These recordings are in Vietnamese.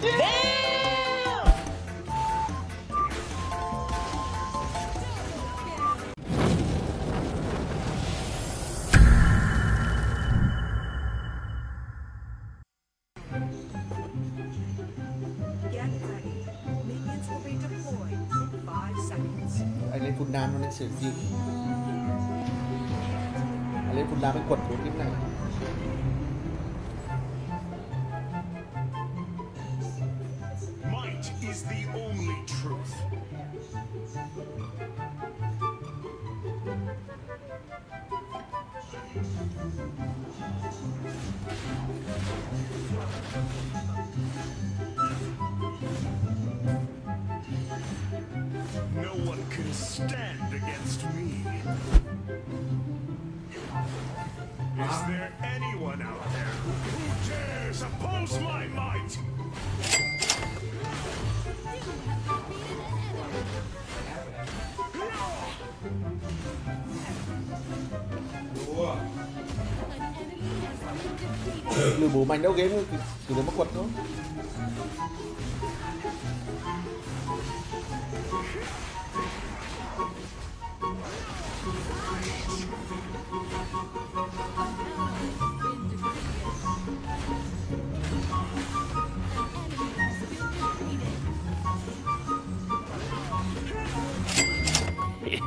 Damn! Get ready. Minions will be deployed in 5 seconds. Anh lên phun đam nó lên sửa gì? Anh lên phun đam anh quật cái này. Is the only truth. No one can stand against me. Is there anyone out there who dares oppose my might? Lừa bố mày đâu game thôi, cứ nó mắc quật thôi.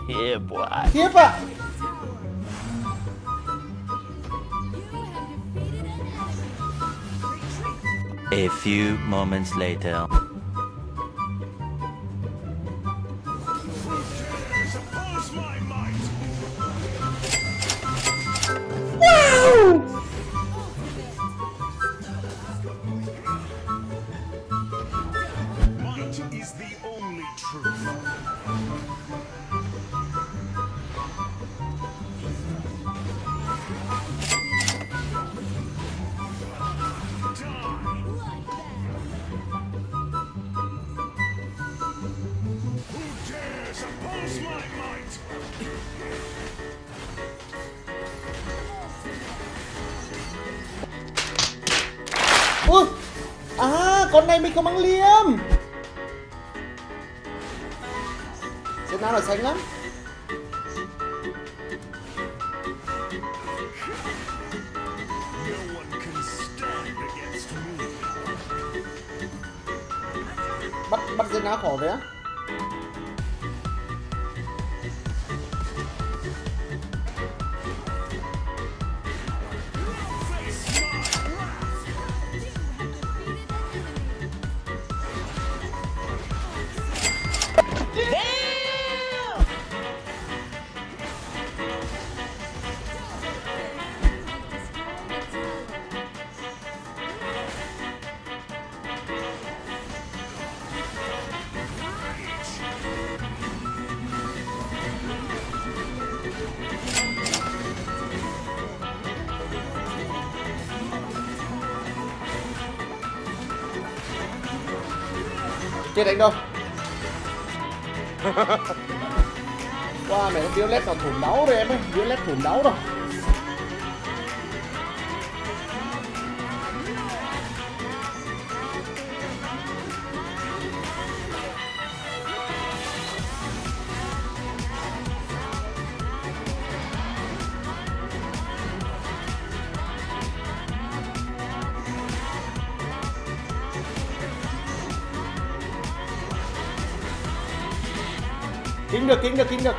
Yeah, boy. Keep up. A few moments later. Ui, à, con này mình có băng liềm. Xem nào là xanh lắm. Bắt dây ná khổ vé. Chết đánh đâu. Qua mẹ Violet còn thủng đáu rồi em ơi, Violet thủng đáu rồi. Kính được, kính được, kính được.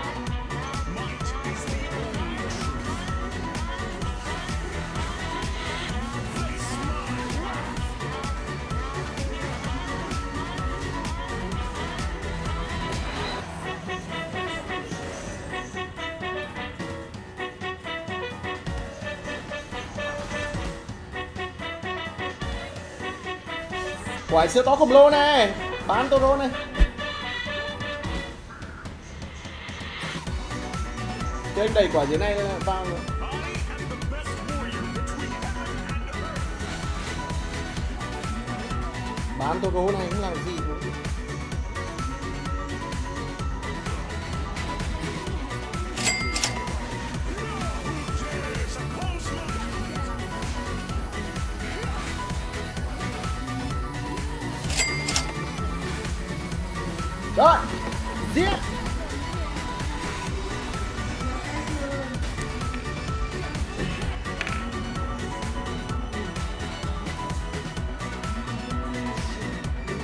Quái siêu to khổng lồ này, bán Toro này. Chơi đầy quả dưới này vào rồi. Bán Toro này cũng làm gì nữa. See ya!